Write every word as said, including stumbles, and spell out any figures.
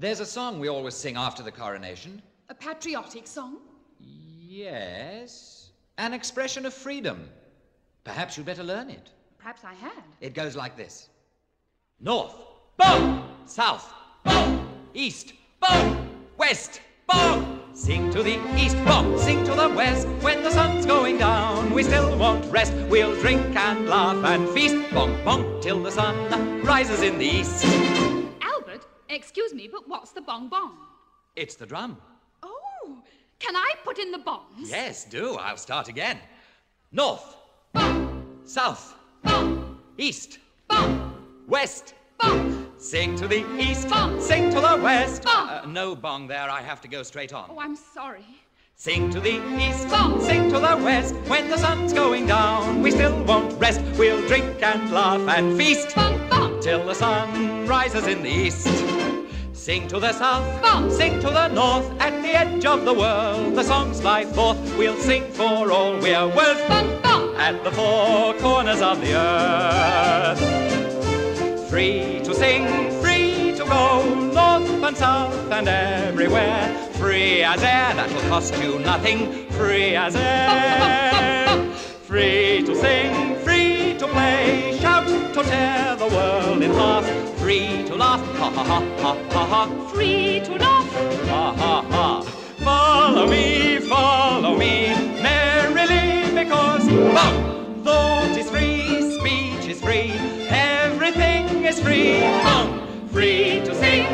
There's a song we always sing after the coronation. A patriotic song? Yes. An expression of freedom. Perhaps you'd better learn it. Perhaps I had. It goes like this. North, bow! South, bow! East, bow! West, bow! Sing to the east, bow! Sing to the west. When the sun's going down, we still won't rest. We'll drink and laugh and feast, bonk, bonk, till the sun rises in the east. Albert, excuse me, but what's the bong bong? It's the drum. Oh, can I put in the bongs? Yes, do. I'll start again. North, bow! South, bow! East, bow! West, bong! Sing to the east, bong! Sing to the west, bong! Uh, no bong there, I have to go straight on. Oh, I'm sorry. Sing to the east, bong! Sing to the west. When the sun's going down, we still won't rest. We'll drink and laugh and feast, bong, bong! Till the sun rises in the east. Sing to the south, bong! Sing to the north. At the edge of the world, the songs fly forth. We'll sing for all we're worth, bong, bong! At the four corners of the earth. Free to sing, free to go, north and south and everywhere. Free as air, that'll cost you nothing. Free as air. Free to sing, free to play, shout to tear the world in half. Free to laugh, ha ha ha ha ha ha. Free to laugh, ha ha ha. Follow me, follow me, merrily, because bum, thought is free, speech is free. Everything is free, bong! Free to sing,